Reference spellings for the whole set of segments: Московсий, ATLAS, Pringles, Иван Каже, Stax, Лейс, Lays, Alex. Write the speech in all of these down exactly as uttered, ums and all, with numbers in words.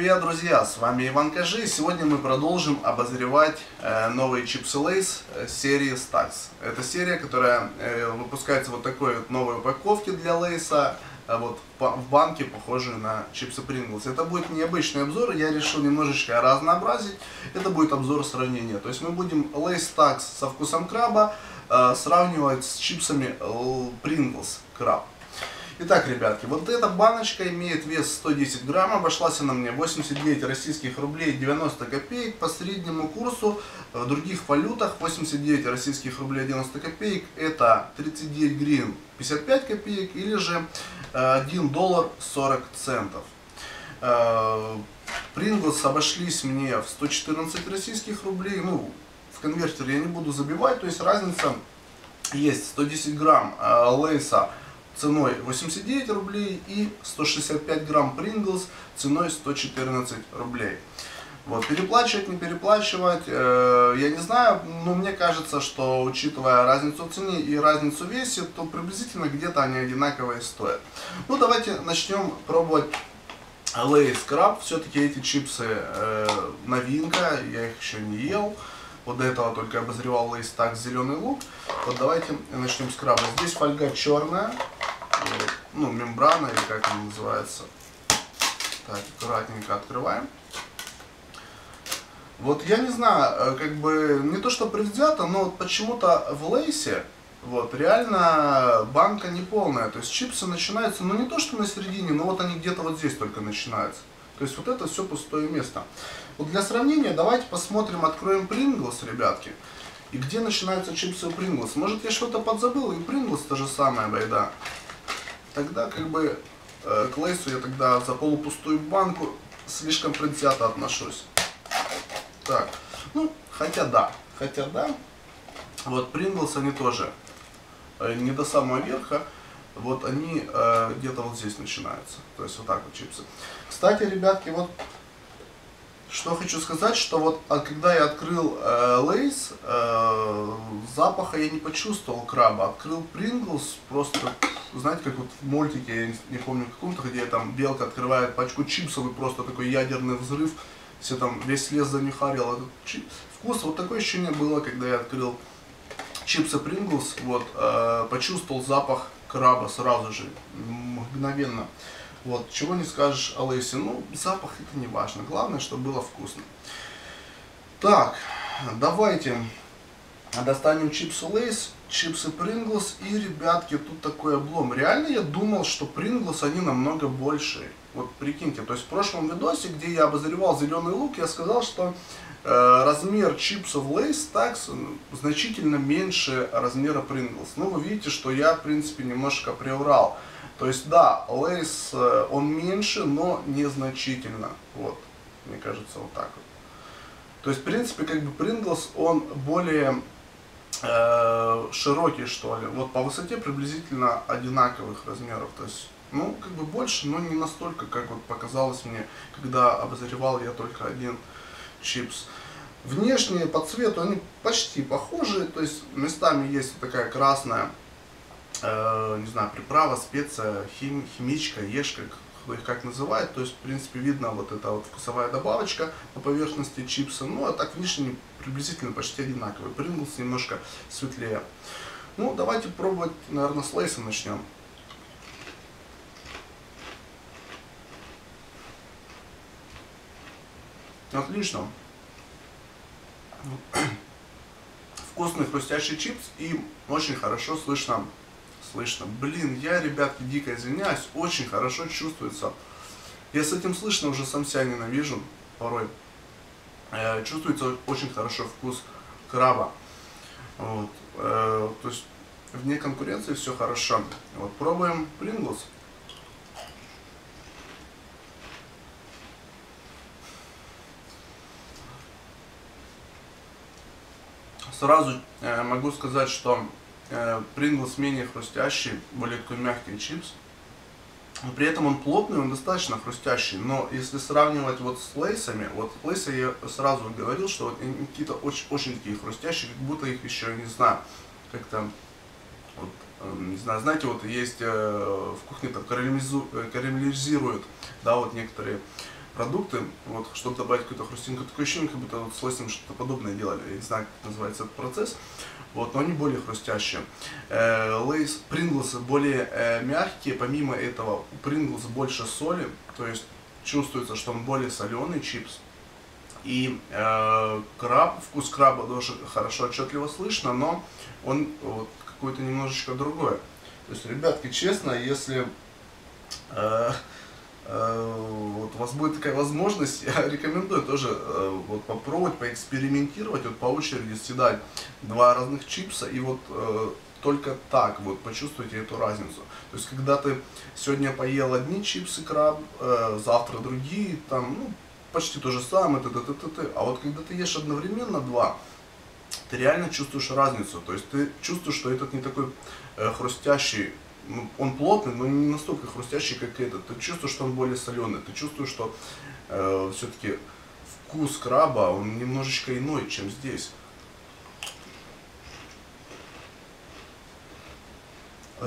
привет, друзья! С вами Иван Каже. Сегодня мы продолжим обозревать новые чипсы Lays серии Stax. Это серия, которая выпускается вот такой вот новой упаковке для Lays, вот в банке, похожей на чипсы Pringles. Это будет необычный обзор, я решил немножечко разнообразить. Это будет обзор сравнения. То есть мы будем Lays Stax со вкусом краба сравнивать с чипсами Pringles краб. Итак, ребятки, вот эта баночка имеет вес сто десять грамм, обошлась она мне восемьдесят девять российских рублей девяносто копеек по среднему курсу в других валютах. восемьдесят девять российских рублей девяносто копеек это тридцать девять гривен пятьдесят пять копеек или же один доллар сорок центов. Pringles обошлись мне в сто четырнадцать российских рублей, ну в конвертер я не буду забивать, то есть разница есть. сто десять грамм Лейса ценой восемьдесят девять рублей и сто шестьдесят пять грамм Pringles ценой сто четырнадцать рублей. Вот, переплачивать, не переплачивать, э, я не знаю, но мне кажется, что учитывая разницу в цене и разницу в весе, то приблизительно где-то они одинаковые стоят. Ну давайте начнем пробовать Lays краб. Все-таки эти чипсы э, новинка, я их еще не ел. Вот до этого только обозревал Lays Stax зеленый лук. Вот давайте начнем с краба. Здесь фольга черная, ну мембрана или как она называется. Так, аккуратненько открываем. Вот я не знаю, как бы не то что предвзято, но вот почему-то в Лейсе вот реально банка не полная. То есть чипсы начинаются, ну не то что на середине, но вот они где-то вот здесь только начинаются. То есть вот это все пустое место. Вот для сравнения давайте посмотрим, откроем Pringles, ребятки. И где начинаются чипсы у Pringles? Может я что-то подзабыл, и Pringles та же самая байда. Тогда как бы э, к Лейсу я тогда за полупустую банку слишком предвзято отношусь. Так, ну, хотя да, хотя да. Вот Pringles они тоже э, не до самого верха. Вот они э, где-то вот здесь начинаются. То есть вот так вот чипсы. Кстати, ребятки, вот что хочу сказать, что вот а когда я открыл э, Lays, э, запаха я не почувствовал краба. Открыл Pringles, просто, знаете, как вот в мультике, я не помню в каком-то, где там белка открывает пачку чипсов и просто такой ядерный взрыв, все там, весь лес занюхарил. Этот чип... Вкус, вот такое ощущение было, когда я открыл чипсы Pringles, вот, э, почувствовал запах краба сразу же, мгновенно. Вот, чего не скажешь о Лейсе. Ну, запах это не важно. Главное, чтобы было вкусно. Так, давайте достанем чипсы Lays, чипсы Pringles. И, ребятки, тут такой облом. Реально я думал, что Pringles они намного больше. Вот прикиньте, то есть в прошлом видосе, где я обозревал зеленый лук, я сказал, что э, размер чипсов Lays Stax значительно меньше размера Pringles. Ну, вы видите, что я, в принципе, немножко приврал. То есть, да, Lays, он меньше, но незначительно. Вот, мне кажется, вот так вот. То есть, в принципе, как бы Pringles, он более э, широкий, что ли. Вот по высоте приблизительно одинаковых размеров. То есть, ну, как бы больше, но не настолько, как вот показалось мне, когда обозревал я только один чипс. Внешне по цвету они почти похожи. То есть, местами есть вот такая красная, не знаю, приправа, специя, хим, химичка, ешка, кто их как называет. То есть, в принципе, видно вот эта вот вкусовая добавочка на поверхности чипса. Ну, а так внешне приблизительно почти одинаковые. Pringles немножко светлее. Ну, давайте пробовать, наверное, с Лейса начнем. Отлично. Вкусный хрустящий чипс и очень хорошо слышно. Слышно. Блин, я, ребятки, дико извиняюсь, очень хорошо чувствуется. Я с этим слышно уже сам себя ненавижу порой. Э, чувствуется очень хорошо вкус краба. Вот. Э, то есть вне конкуренции все хорошо. Вот пробуем Pringles. Сразу э, могу сказать, что Pringles менее хрустящий, более такой мягкий чипс. При этом он плотный, он достаточно хрустящий. Но если сравнивать вот с Лейсами, вот Лейсы я сразу говорил, что вот какие-то очень, очень такие хрустящие, как будто их еще, не знаю, как-то, вот, не знаю, знаете, вот есть в кухне там карамелизу, карамелизируют, да, вот некоторые продукты, вот, чтобы добавить какую-то хрустинку. Такое ощущение, как будто вот с лосем что-то подобное делали. Я не знаю, как называется этот процесс. Вот, но они более хрустящие. Лейс, Pringles более э, мягкие. Помимо этого, у Pringles больше соли. То есть чувствуется, что он более соленый чипс. И э, краб, вкус краба тоже хорошо отчетливо слышно, но он вот, какой-то немножечко другой. То есть, ребятки, честно, если э, э, вот, у вас будет такая возможность, я рекомендую тоже э, вот, попробовать, поэкспериментировать, вот, по очереди съедать два разных чипса и вот... Э, Только так вот почувствуйте эту разницу. То есть, когда ты сегодня поел одни чипсы краб, э, завтра другие, там, ну, почти то же самое, т -т -т -т -т. А вот когда ты ешь одновременно два, ты реально чувствуешь разницу. То есть, ты чувствуешь, что этот не такой э, хрустящий, ну, он плотный, но не настолько хрустящий, как этот. Ты чувствуешь, что он более соленый, ты чувствуешь, что э, все-таки вкус краба, он немножечко иной, чем здесь.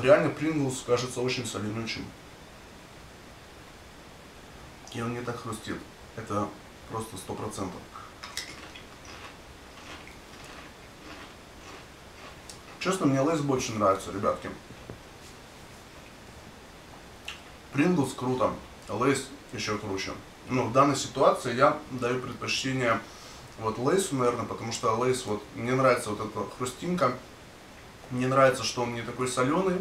Реально Pringles кажется очень соленючим. И он не так хрустит. Это просто сто процентов. Честно, мне Lays больше нравится, ребятки. Pringles круто. Lays еще круче. Но в данной ситуации я даю предпочтение вот Lays, наверное, потому что Lays, вот, мне нравится вот эта хрустинка. Мне нравится, что он не такой соленый.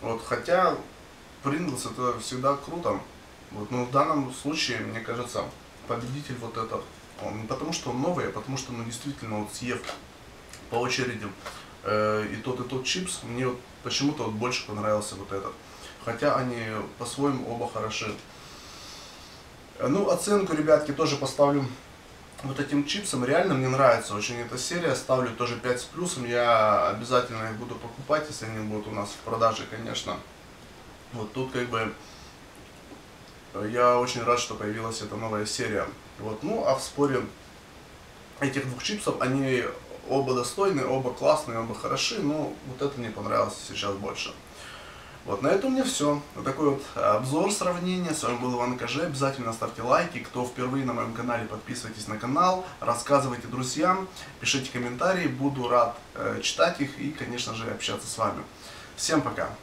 Вот, хотя Pringles это всегда круто. Вот, но в данном случае, мне кажется, победитель вот этот. Он, не потому что он новый, а потому что, ну, действительно, вот, съев по очереди э, и тот, и тот чипс, мне вот почему-то вот больше понравился вот этот. Хотя они по-своему оба хороши. Ну, оценку, ребятки, тоже поставлю. Вот этим чипсом реально мне нравится очень эта серия, ставлю тоже пять с плюсом, я обязательно их буду покупать, если они будут у нас в продаже, конечно. Вот тут как бы я очень рад, что появилась эта новая серия. Вот, ну а в споре этих двух чипсов, они оба достойны, оба классные, оба хороши, но вот это мне понравилось сейчас больше. Вот, на этом у меня все. Вот такой вот обзор, сравнение. С вами был Иван Каже. Обязательно ставьте лайки. Кто впервые на моем канале, подписывайтесь на канал. Рассказывайте друзьям. Пишите комментарии. Буду рад э, читать их и, конечно же, общаться с вами. Всем пока.